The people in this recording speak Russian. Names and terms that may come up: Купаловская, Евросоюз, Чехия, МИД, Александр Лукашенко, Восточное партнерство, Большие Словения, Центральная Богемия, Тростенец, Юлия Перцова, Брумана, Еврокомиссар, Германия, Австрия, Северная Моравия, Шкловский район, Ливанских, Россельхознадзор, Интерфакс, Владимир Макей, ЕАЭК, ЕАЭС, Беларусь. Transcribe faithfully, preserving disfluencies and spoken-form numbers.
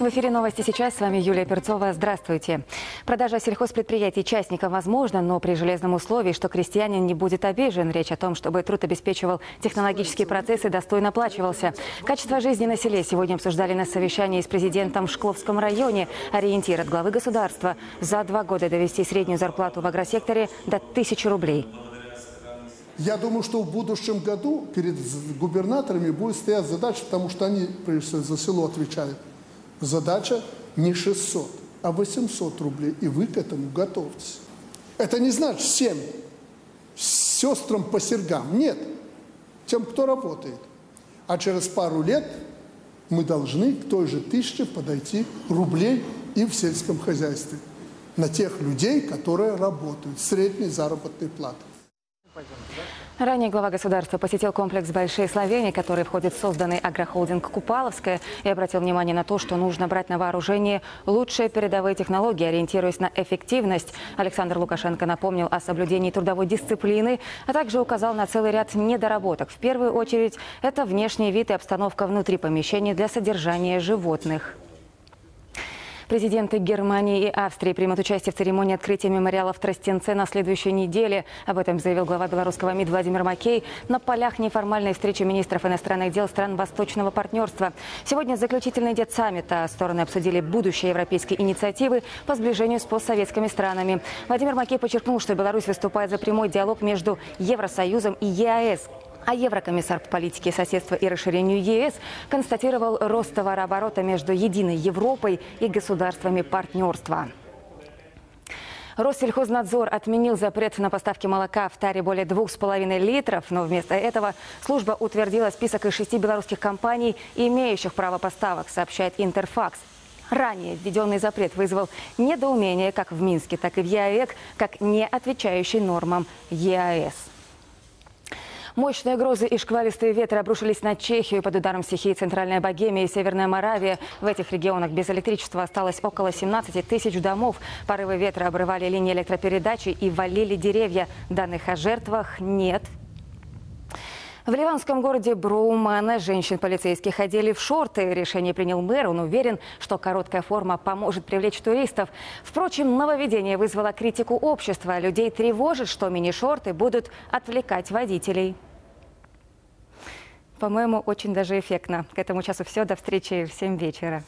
В эфире новости сейчас. С вами Юлия Перцова. Здравствуйте. Продажа сельхозпредприятий частникам возможна, но при железном условии, что крестьянин не будет обижен. Речь о том, чтобы труд обеспечивал технологические процессы и достойно оплачивался. Качество жизни на селе сегодня обсуждали на совещании с президентом в Шкловском районе. Ориентир от главы государства – за два года довести среднюю зарплату в агросекторе до тысячи рублей. Я думаю, что в будущем году перед губернаторами будет стоять задача, потому что они, прежде всего, за село отвечают. Задача не шестьсот, а восемьсот рублей. И вы к этому готовьтесь. Это не значит всем сестрам по сергам. Нет. Тем, кто работает. А через пару лет мы должны к той же тысяче подойти рублей и в сельском хозяйстве. На тех людей, которые работают. Средней заработной платы. Ранее глава государства посетил комплекс «Большие Словения», который входит в созданный агрохолдинг «Купаловская», и обратил внимание на то, что нужно брать на вооружение лучшие передовые технологии, ориентируясь на эффективность. Александр Лукашенко напомнил о соблюдении трудовой дисциплины, а также указал на целый ряд недоработок. В первую очередь, это внешний вид и обстановка внутри помещений для содержания животных. Президенты Германии и Австрии примут участие в церемонии открытия мемориала в Тростенце на следующей неделе. Об этом заявил глава белорусского МИД Владимир Макей на полях неформальной встречи министров иностранных дел стран Восточного партнерства. Сегодня заключительный день саммита. Стороны обсудили будущее европейской инициативы по сближению с постсоветскими странами. Владимир Макей подчеркнул, что Беларусь выступает за прямой диалог между Евросоюзом и ЕАЭС. А еврокомиссар по политике соседства и расширению ЕС констатировал рост товарооборота между единой Европой и государствами партнерства. Россельхознадзор отменил запрет на поставки молока в таре более двух с половиной литров, но вместо этого служба утвердила список из шести белорусских компаний, имеющих право поставок, сообщает Интерфакс. Ранее введенный запрет вызвал недоумение как в Минске, так и в ЕАЭК, как не отвечающий нормам ЕАЭС. Мощные грозы и шквалистые ветры обрушились на Чехию. Под ударом стихии Центральная Богемия и Северная Моравия. В этих регионах без электричества осталось около семнадцати тысяч домов. Порывы ветра обрывали линии электропередачи и валили деревья. Данных о жертвах нет. В ливанском городе Брумана женщин-полицейских одели в шорты. Решение принял мэр. Он уверен, что короткая форма поможет привлечь туристов. Впрочем, нововведение вызвало критику общества. Людей тревожит, что мини-шорты будут отвлекать водителей. По-моему, очень даже эффектно. К этому часу все. До встречи в семь вечера.